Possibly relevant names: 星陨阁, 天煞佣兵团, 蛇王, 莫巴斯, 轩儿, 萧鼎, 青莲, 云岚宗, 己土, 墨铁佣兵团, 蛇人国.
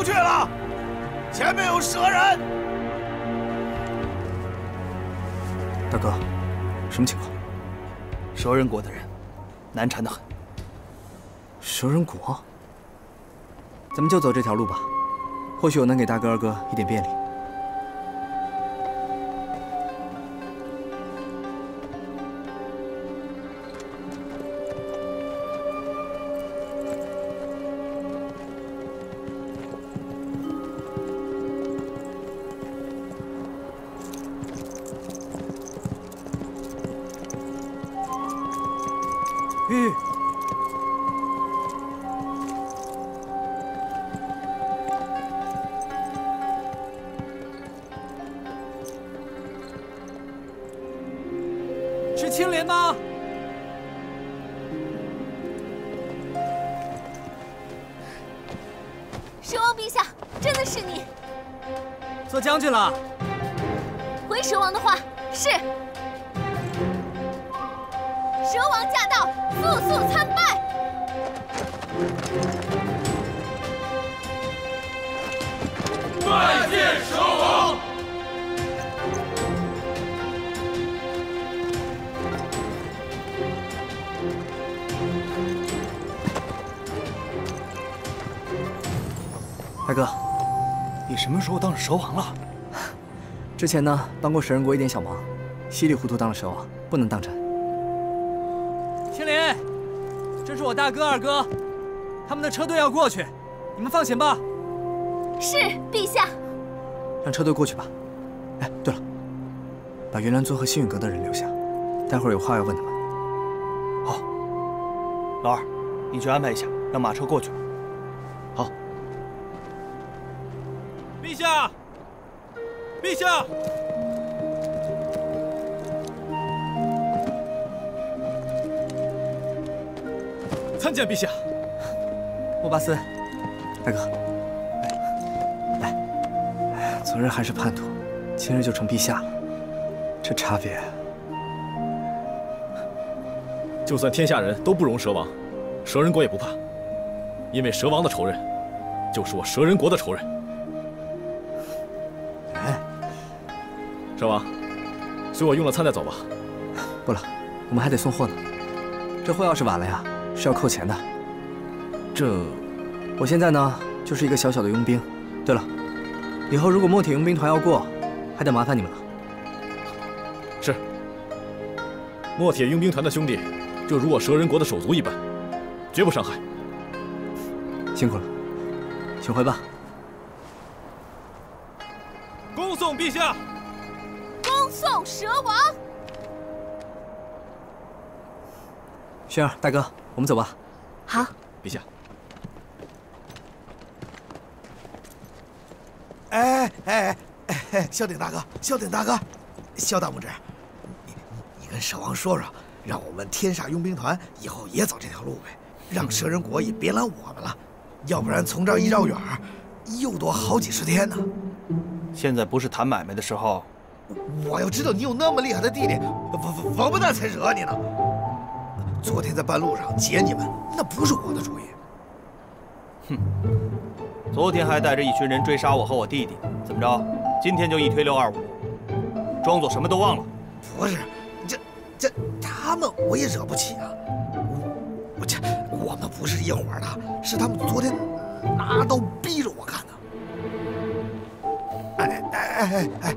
不去了，前面有蛇人。大哥，什么情况？蛇人国的人，难缠得很。蛇人国，咱们就走这条路吧，或许我能给大哥、二哥一点便利。 什么时候当了蛇王了？之前呢，帮过蛇人国一点小忙，稀里糊涂当了蛇王，不能当真。青莲，这是我大哥、二哥，他们的车队要过去，你们放行吧。是，陛下。让车队过去吧。哎，对了，把云岚宗和星陨阁的人留下，待会儿有话要问他们。好，老二，你去安排一下，让马车过去吧。 陛下，参见陛下。莫巴斯，大哥，来，昨日还是叛徒，今日就成陛下了，这差别。就算天下人都不容蛇王，蛇人国也不怕，因为蛇王的仇人，就是我蛇人国的仇人。 蛇王，随我用了餐再走吧。不了，我们还得送货呢。这货要是晚了呀，是要扣钱的。这，我现在呢就是一个小小的佣兵。对了，以后如果墨铁佣兵团要过，还得麻烦你们了。是。墨铁佣兵团的兄弟，就如我蛇人国的手足一般，绝不伤害。辛苦了，请回吧。恭送陛下。 送蛇王，轩儿大哥，我们走吧。好，陛下。哎，萧鼎大哥，萧鼎大哥，萧大拇指，你跟蛇王说说，让我们天煞佣兵团以后也走这条路呗，让蛇人国也别拦我们了，要不然从这儿一绕远，又多好几十天呢。现在不是谈买卖的时候。 我要知道你有那么厉害的弟弟，王八蛋才惹你呢！昨天在半路上劫你们，那不是我的主意。哼，昨天还带着一群人追杀我和我弟弟，怎么着？今天就一推625，装作什么都忘了？不是，这他们我也惹不起啊！我们不是一伙的，是他们昨天拿刀逼着我干的。哎。